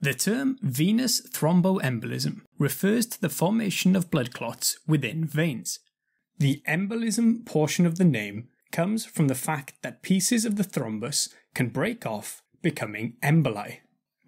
The term venous thromboembolism refers to the formation of blood clots within veins. The embolism portion of the name comes from the fact that pieces of the thrombus can break off, becoming emboli.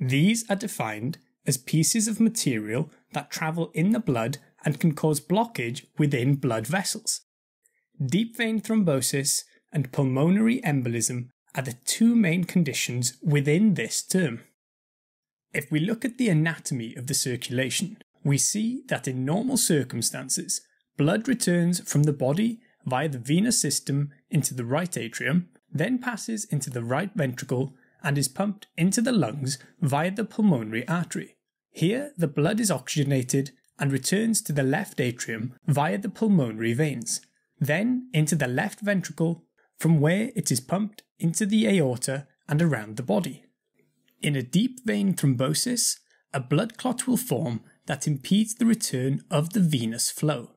These are defined as pieces of material that travel in the blood and can cause blockage within blood vessels. Deep vein thrombosis and pulmonary embolism are the two main conditions within this term. If we look at the anatomy of the circulation, we see that in normal circumstances, blood returns from the body via the venous system into the right atrium, then passes into the right ventricle and is pumped into the lungs via the pulmonary artery. Here, the blood is oxygenated and returns to the left atrium via the pulmonary veins, then into the left ventricle, from where it is pumped into the aorta and around the body. In a deep vein thrombosis, a blood clot will form that impedes the return of the venous flow.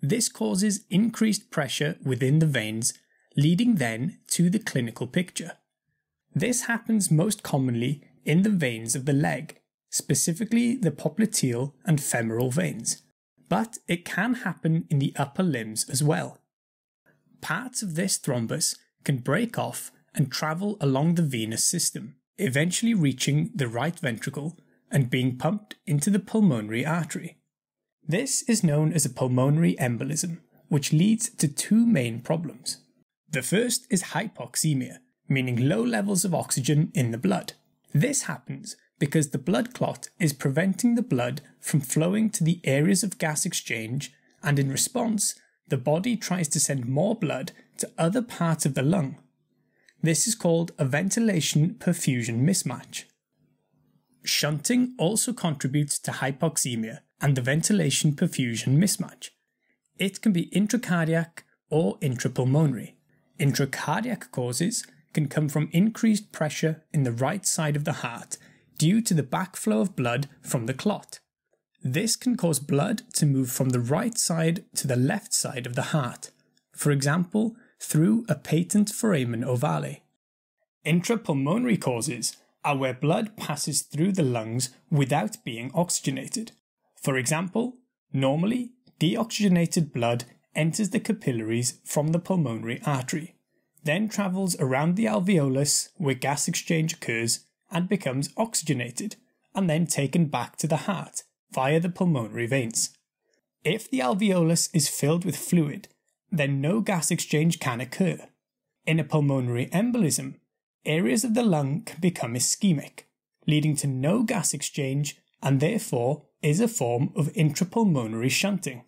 This causes increased pressure within the veins, leading then to the clinical picture. This happens most commonly in the veins of the leg, specifically the popliteal and femoral veins, but it can happen in the upper limbs as well. Parts of this thrombus can break off and travel along the venous system, eventually reaching the right ventricle and being pumped into the pulmonary artery. This is known as a pulmonary embolism, which leads to two main problems. The first is hypoxemia, meaning low levels of oxygen in the blood. This happens because the blood clot is preventing the blood from flowing to the areas of gas exchange, and in response, the body tries to send more blood to other parts of the lung. This is called a ventilation-perfusion mismatch. Shunting also contributes to hypoxemia and the ventilation-perfusion mismatch. It can be intracardiac or intrapulmonary. Intracardiac causes can come from increased pressure in the right side of the heart due to the backflow of blood from the clot. This can cause blood to move from the right side to the left side of the heart, for example, through a patent foramen ovale. Intrapulmonary causes are where blood passes through the lungs without being oxygenated. For example, normally, deoxygenated blood enters the capillaries from the pulmonary artery, then travels around the alveolus where gas exchange occurs and becomes oxygenated, and then taken back to the heart via the pulmonary veins. If the alveolus is filled with fluid, then no gas exchange can occur. In a pulmonary embolism, areas of the lung can become ischemic, leading to no gas exchange and therefore is a form of intrapulmonary shunting.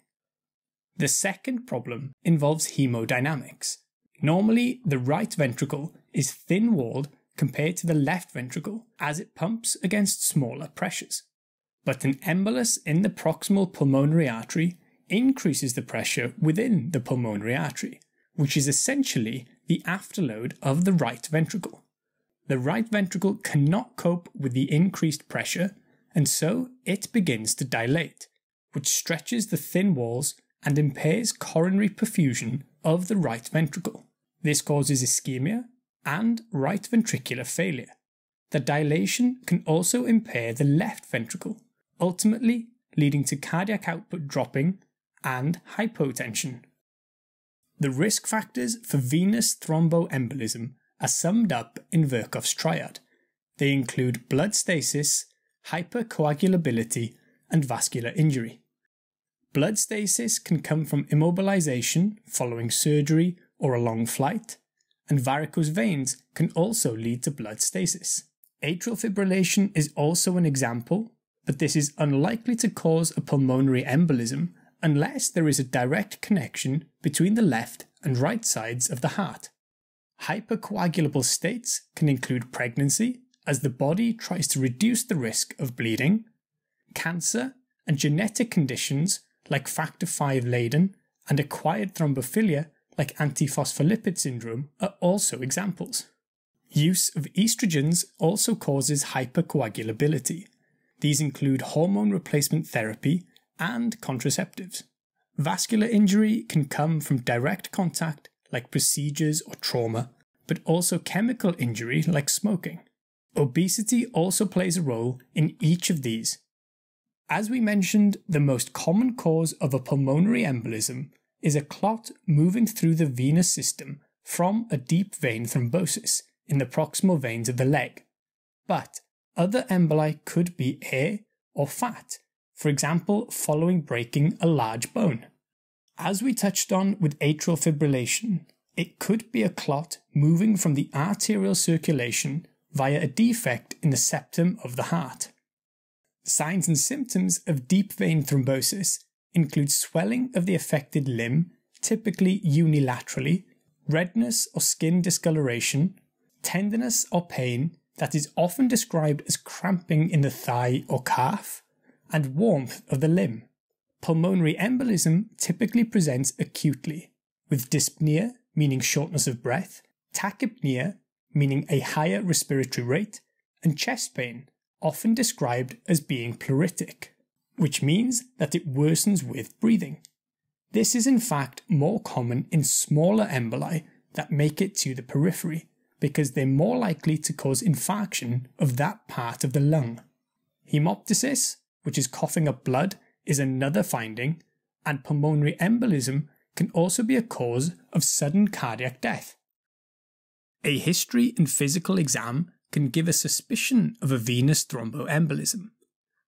The second problem involves hemodynamics. Normally, the right ventricle is thin-walled compared to the left ventricle as it pumps against smaller pressures. But an embolus in the proximal pulmonary artery increases the pressure within the pulmonary artery, which is essentially the afterload of the right ventricle. The right ventricle cannot cope with the increased pressure, and so it begins to dilate, which stretches the thin walls and impairs coronary perfusion of the right ventricle. This causes ischemia and right ventricular failure. The dilation can also impair the left ventricle, ultimately leading to cardiac output dropping and hypotension. The risk factors for venous thromboembolism are summed up in Virchow's triad. They include blood stasis, hypercoagulability, and vascular injury. Blood stasis can come from immobilization following surgery or a long flight, and varicose veins can also lead to blood stasis. Atrial fibrillation is also an example, but this is unlikely to cause a pulmonary embolism unless there is a direct connection between the left and right sides of the heart. Hypercoagulable states can include pregnancy, as the body tries to reduce the risk of bleeding, cancer, and genetic conditions like factor V Leiden and acquired thrombophilia like antiphospholipid syndrome are also examples. Use of estrogens also causes hypercoagulability. These include hormone replacement therapy and contraceptives. Vascular injury can come from direct contact like procedures or trauma, but also chemical injury like smoking. Obesity also plays a role in each of these. As we mentioned, the most common cause of a pulmonary embolism is a clot moving through the venous system from a deep vein thrombosis in the proximal veins of the leg. But other emboli could be air or fat, for example following breaking a large bone. As we touched on with atrial fibrillation, it could be a clot moving from the arterial circulation via a defect in the septum of the heart. Signs and symptoms of deep vein thrombosis include swelling of the affected limb, typically unilaterally, redness or skin discoloration, tenderness or pain that is often described as cramping in the thigh or calf, and warmth of the limb. Pulmonary embolism typically presents acutely, with dyspnea, meaning shortness of breath, tachypnea, meaning a higher respiratory rate, and chest pain, often described as being pleuritic, which means that it worsens with breathing. This is in fact more common in smaller emboli that make it to the periphery, because they're more likely to cause infarction of that part of the lung. Hemoptysis, which is coughing up blood, is another finding, and pulmonary embolism can also be a cause of sudden cardiac death. A history and physical exam can give a suspicion of a venous thromboembolism.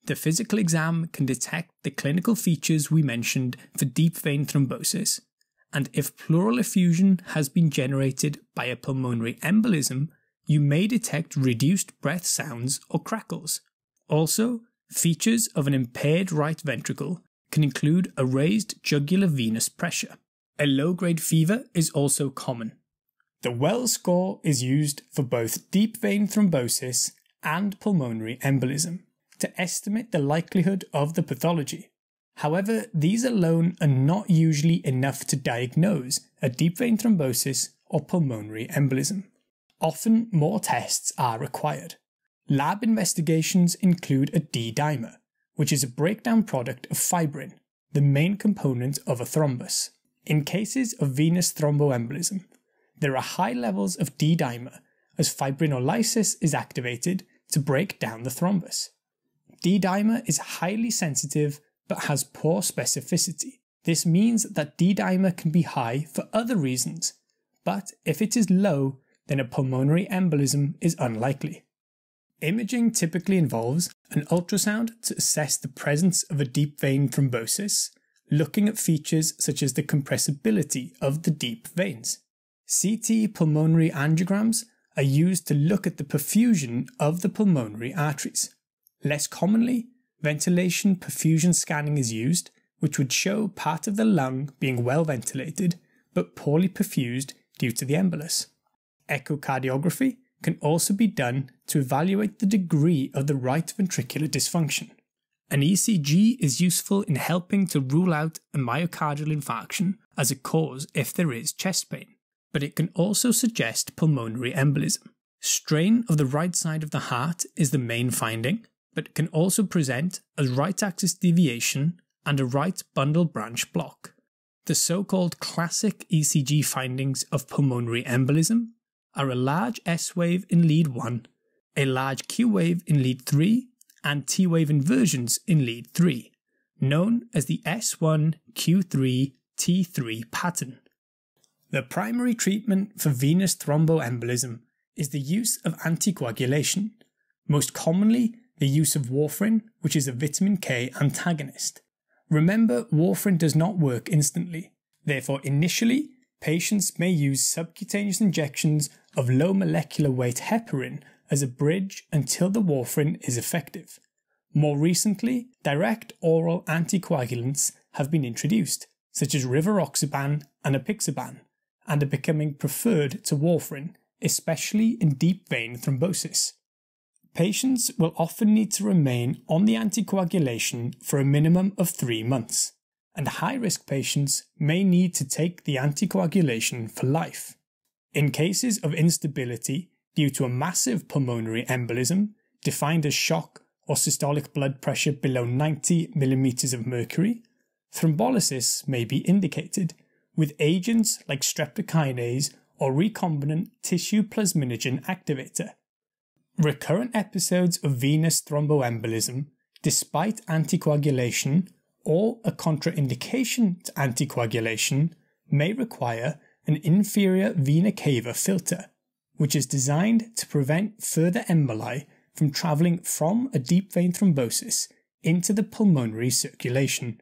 The physical exam can detect the clinical features we mentioned for deep vein thrombosis, and if pleural effusion has been generated by a pulmonary embolism, you may detect reduced breath sounds or crackles. Also, features of an impaired right ventricle can include a raised jugular venous pressure. A low-grade fever is also common. The Wells score is used for both deep vein thrombosis and pulmonary embolism to estimate the likelihood of the pathology. However, these alone are not usually enough to diagnose a deep vein thrombosis or pulmonary embolism. Often more tests are required. Lab investigations include a D-dimer, which is a breakdown product of fibrin, the main component of a thrombus. In cases of venous thromboembolism, there are high levels of D-dimer as fibrinolysis is activated to break down the thrombus. D-dimer is highly sensitive but has poor specificity. This means that D-dimer can be high for other reasons, but if it is low, then a pulmonary embolism is unlikely. Imaging typically involves an ultrasound to assess the presence of a deep vein thrombosis, looking at features such as the compressibility of the deep veins. CT pulmonary angiograms are used to look at the perfusion of the pulmonary arteries. Less commonly, ventilation perfusion scanning is used, which would show part of the lung being well ventilated but poorly perfused due to the embolus. Echocardiography can also be done to evaluate the degree of the right ventricular dysfunction. An ECG is useful in helping to rule out a myocardial infarction as a cause if there is chest pain, but it can also suggest pulmonary embolism. Strain of the right side of the heart is the main finding, but can also present as right axis deviation and a right bundle branch block. The so-called classic ECG findings of pulmonary embolism are a large S wave in lead 1, a large Q wave in lead 3, and T wave inversions in lead 3, known as the S1-Q3-T3 pattern. The primary treatment for venous thromboembolism is the use of anticoagulation, most commonly the use of warfarin, which is a vitamin K antagonist. Remember, warfarin does not work instantly. Therefore, initially, patients may use subcutaneous injections of low molecular weight heparin as a bridge until the warfarin is effective. More recently, direct oral anticoagulants have been introduced, such as rivaroxaban and apixaban, and are becoming preferred to warfarin, especially in deep vein thrombosis. Patients will often need to remain on the anticoagulation for a minimum of 3 months, and high-risk patients may need to take the anticoagulation for life. In cases of instability due to a massive pulmonary embolism, defined as shock or systolic blood pressure below 90 millimeters of mercury, thrombolysis may be indicated, with agents like streptokinase or recombinant tissue plasminogen activator. recurrent episodes of venous thromboembolism despite anticoagulation or a contraindication to anticoagulation may require an inferior vena cava filter, which is designed to prevent further emboli from travelling from a deep vein thrombosis into the pulmonary circulation.